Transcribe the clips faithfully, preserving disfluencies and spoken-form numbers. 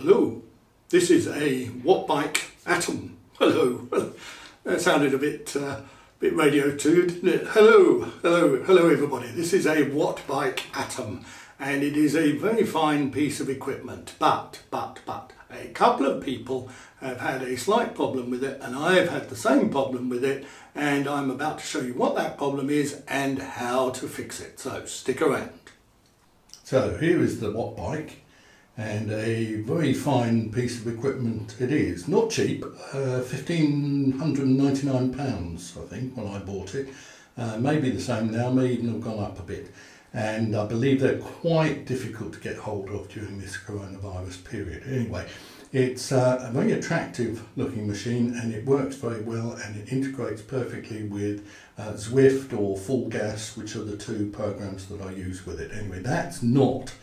Hello, this is a Wattbike Atom. Hello. That sounded a bit uh, bit radio too, didn't it? Hello, hello, hello everybody. This is a Wattbike Atom and it is a very fine piece of equipment, but, but, but a couple of people have had a slight problem with it and I've had the same problem with it, and I'm about to show you what that problem is and how to fix it, so stick around. So here is the Wattbike, and a very fine piece of equipment it is. Not cheap, uh, one thousand five hundred ninety-nine pounds I think when I bought it. Uh, maybe the same now, may even have gone up a bit. And I believe they're quite difficult to get hold of during this coronavirus period. Anyway, it's uh, a very attractive looking machine and it works very well, and it integrates perfectly with uh, Zwift or Full Gas, which are the two programs that I use with it. Anyway, that's not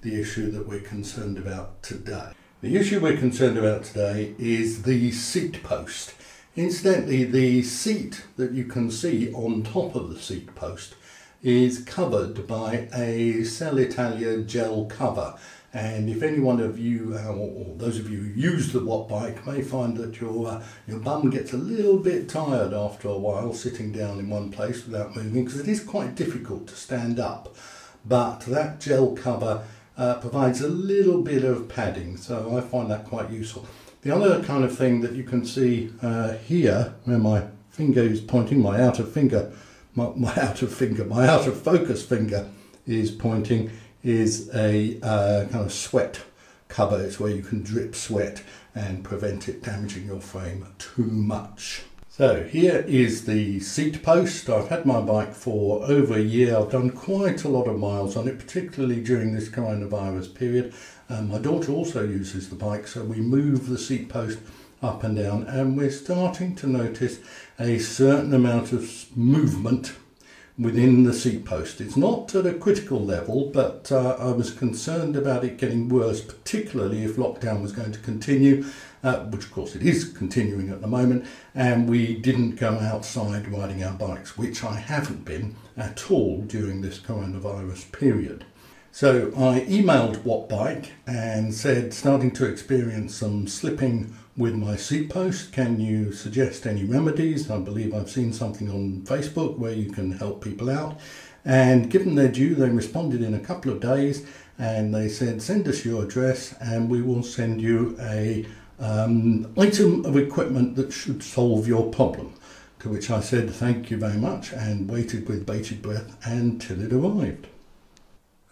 the issue that we're concerned about today. The issue we're concerned about today is the seat post. Incidentally, the seat that you can see on top of the seat post is covered by a Selle Italia gel cover, and if any one of you, uh, or those of you who use the Wattbike, may find that your uh, your bum gets a little bit tired after a while sitting down in one place without moving, because it is quite difficult to stand up, but that gel cover uh, provides a little bit of padding, so I find that quite useful. The other kind of thing that you can see uh, here, where my finger is pointing, my outer finger, My, my out of finger, my out of focus finger is pointing, is a uh, kind of sweat cover. It's where you can drip sweat and prevent it damaging your frame too much. So here is the seat post. I've had my bike for over a year. I've done quite a lot of miles on it, particularly during this coronavirus period. Um, my daughter also uses the bike, so we move the seat post up and down, and we're starting to notice a certain amount of movement within the seat post. It's not at a critical level, but uh, I was concerned about it getting worse, particularly if lockdown was going to continue, uh, which of course it is continuing at the moment, and we didn't go outside riding our bikes, which I haven't been at all during this coronavirus period. So I emailed Wattbike and said, starting to experience some slipping with my seat post, can you suggest any remedies? I believe I've seen something on Facebook where you can help people out. And given their due, they responded in a couple of days and they said, send us your address and we will send you a um, item of equipment that should solve your problem. To which I said, thank you very much, and waited with bated breath until it arrived.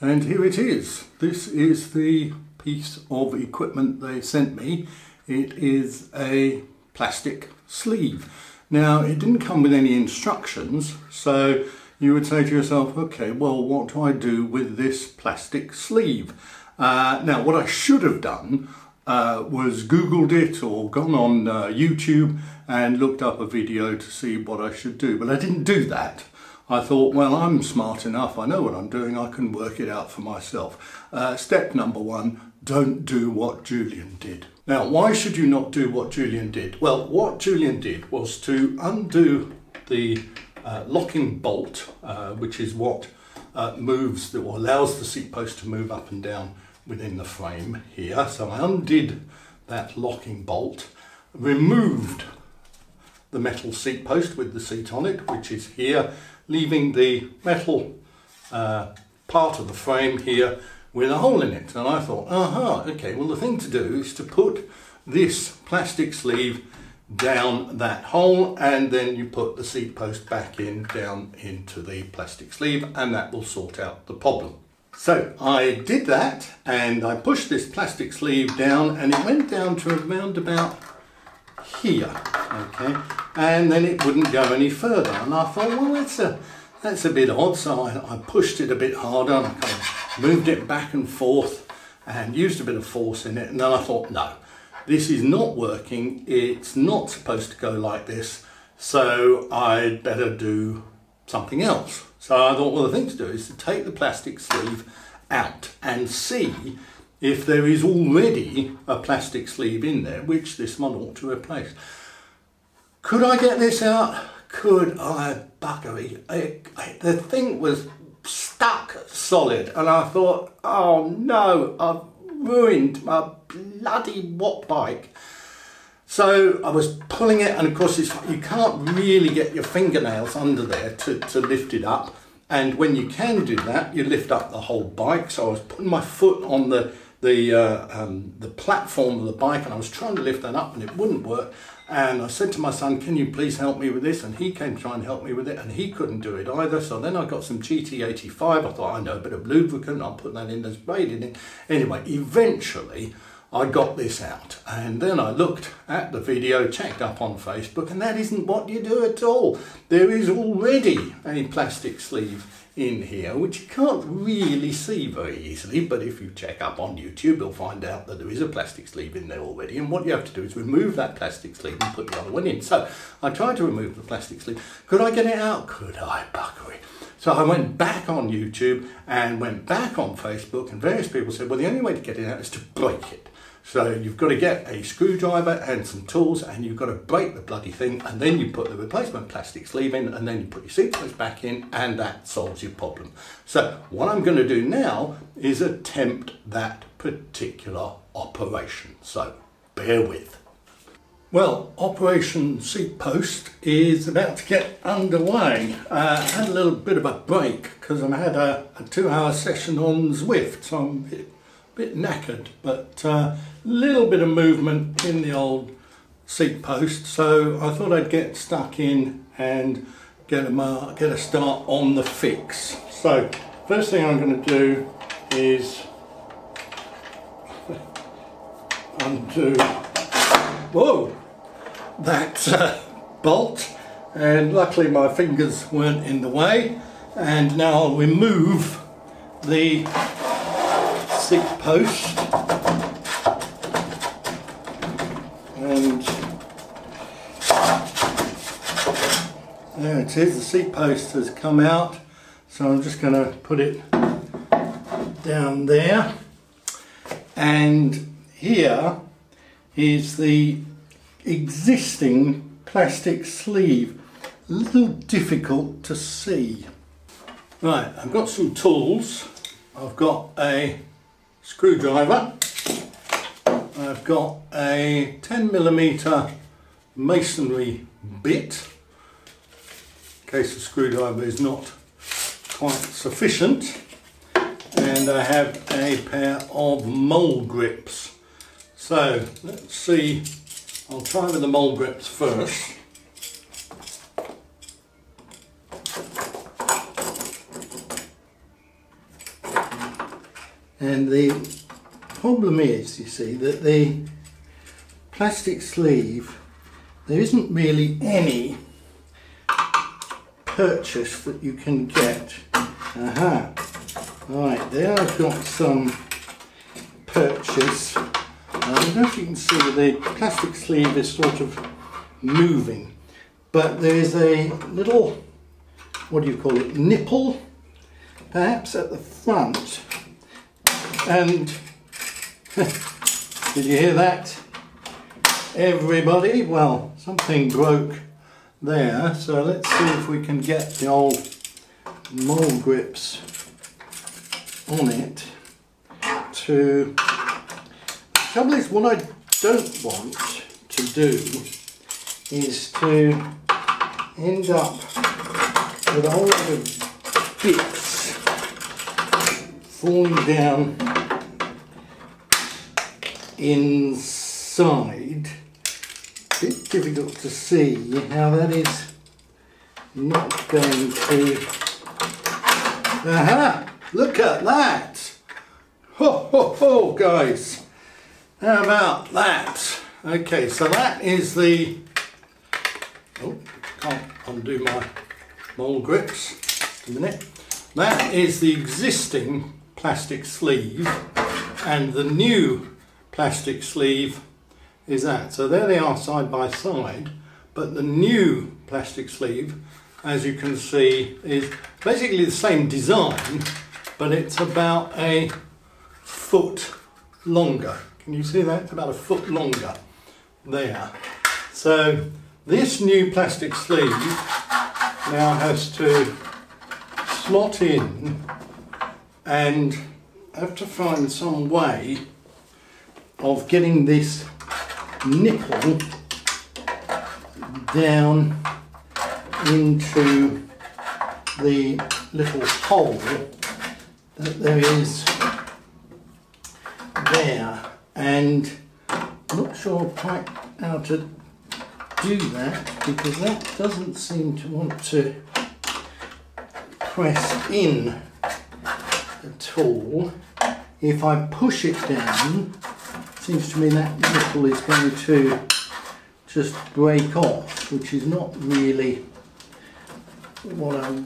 And here it is. This is the piece of equipment they sent me. It is a plastic sleeve. Now, it didn't come with any instructions, so you would say to yourself, okay, well, what do I do with this plastic sleeve? Uh, now, what I should have done uh, was Googled it or gone on uh, YouTube and looked up a video to see what I should do, but I didn't do that. I thought, well, I'm smart enough, I know what I'm doing, I can work it out for myself. Uh, step number one, don't do what Julian did. Now, why should you not do what Julian did? Well, what Julian did was to undo the uh, locking bolt, uh, which is what uh, moves the, or allows the seat post to move up and down within the frame here. So I undid that locking bolt, removed the metal seat post with the seat on it, which is here, leaving the metal uh, part of the frame here with a hole in it. And I thought, aha, okay, well the thing to do is to put this plastic sleeve down that hole, and then you put the seat post back in, down into the plastic sleeve, and that will sort out the problem. So I did that, and I pushed this plastic sleeve down, and it went down to around about here, okay, and then it wouldn't go any further, and I thought, well, that's a that's a bit odd, so I, I pushed it a bit harder and I kind of moved it back and forth and used a bit of force in it, and then I thought, no, this is not working, it's not supposed to go like this, so I'd better do something else. So I thought, well, the thing to do is to take the plastic sleeve out and see if there is already a plastic sleeve in there, which this one ought to replace. Could I get this out? Could I? Buggery. I, I, the thing was stuck solid, and I thought, oh no, I've ruined my bloody Wattbike. So I was pulling it, and of course it's, you can't really get your fingernails under there to, to lift it up. And when you can do that, you lift up the whole bike. So I was putting my foot on the the uh, um, the platform of the bike, and I was trying to lift that up, and it wouldn't work. And I said to my son, "Can you please help me with this?" And he came trying to help me with it, and he couldn't do it either. So then I got some G T eighty-five. I thought, I know a bit of lubricant. I'll put that in, there's braid in it. Anyway, eventually I got this out, and then I looked at the video, checked up on Facebook, and that isn't what you do at all. There is already a plastic sleeve in here, which you can't really see very easily, but if you check up on YouTube, you'll find out that there is a plastic sleeve in there already, and what you have to do is remove that plastic sleeve and put the other one in. So I tried to remove the plastic sleeve. Could I get it out? Could I? Buckery. So I went back on YouTube and went back on Facebook, and various people said, well, the only way to get it out is to break it. So you've got to get a screwdriver and some tools, and you've got to break the bloody thing, and then you put the replacement plastic sleeve in, and then you put your seatbelt back in, and that solves your problem. So what I'm going to do now is attempt that particular operation. So bear with. Well, Operation Seat Post is about to get underway. Uh, I had a little bit of a break because I had a, a two-hour session on Zwift, so I'm a bit, bit knackered, but a uh, little bit of movement in the old seat post, so I thought I'd get stuck in and get a, mark, get a start on the fix. So first thing I'm going to do is undo, whoa, that uh, bolt, and luckily my fingers weren't in the way, and now I'll remove the seat post and there it is. The seat post has come out, so I'm just going to put it down there, and here is the existing plastic sleeve. A little difficult to see. Right, I've got some tools. I've got a screwdriver. I've got a ten millimeter masonry bit, in case the screwdriver is not quite sufficient. And I have a pair of mole grips. So let's see, I'll try with the mole grips first. And the problem is, you see, that the plastic sleeve, there isn't really any purchase that you can get. Aha! Right, there I've got some purchase. I don't know if you can see, the plastic sleeve is sort of moving, but there is a little, what do you call it, nipple, perhaps, at the front. And did you hear that, everybody? Well, something broke there, so let's see if we can get the old mole grips on it to... The trouble is, what I don't want to do is to end up with a whole lot of bits falling down inside. A bit difficult to see how that is not going to... Aha! Look at that! Ho ho ho, guys! How about that? Okay, so that is the... Oh, can't undo my mole grips. Just a minute. That is the existing plastic sleeve, and the new plastic sleeve is that. So there they are side by side, but the new plastic sleeve, as you can see, is basically the same design, but it's about a foot longer. Can you see that? It's about a foot longer there. So this new plastic sleeve now has to slot in, and I have to find some way of getting this nipple down into the little hole that there is there, and I'm not sure quite how to do that because that doesn't seem to want to press in at all. If I push it down, it seems to me that nipple is going to just break off, which is not really what I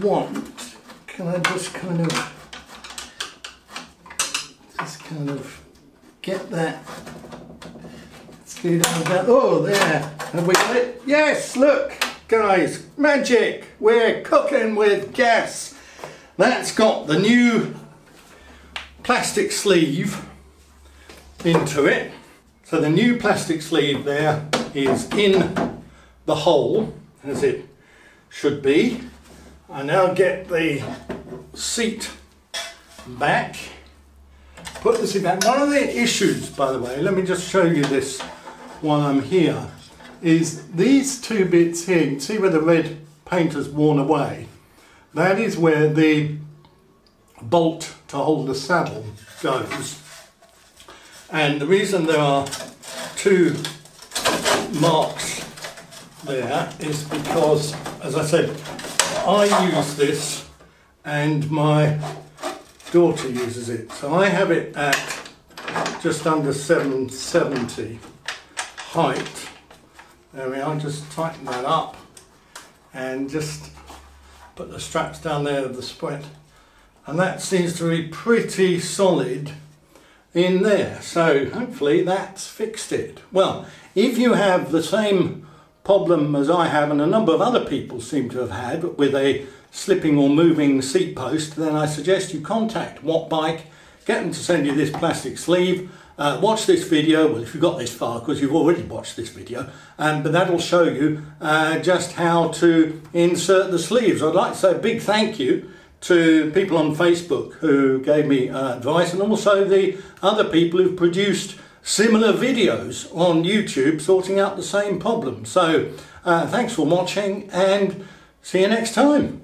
want. Can I just kind of just kind of get that? Let's do that. Oh, there. Have we got it? Yes, look, guys, magic. We're cooking with gas. That's got the new plastic sleeve into it. So the new plastic sleeve there is in the hole, as it should be. I now get the seat back. Put the seat back. One of the issues, by the way, let me just show you this while I'm here, is these two bits here. You can see where the red paint has worn away. That is where the bolt to hold the saddle goes. And the reason there are two marks there is because, as I said, I use this and my daughter uses it. So I have it at just under seven seventy height. There we are, just tighten that up and just put the straps down there of the spread. And that seems to be pretty solid in there, so hopefully that's fixed it. Well, if you have the same problem as I have, and a number of other people seem to have had, with a slipping or moving seat post, then I suggest you contact Wattbike, get them to send you this plastic sleeve, uh, watch this video, well, if you've got this far, because you've already watched this video, um, but that'll show you uh, just how to insert the sleeves. I'd like to say a big thank you to people on Facebook who gave me uh, advice, and also the other people who've produced similar videos on YouTube sorting out the same problem. So uh, thanks for watching and see you next time.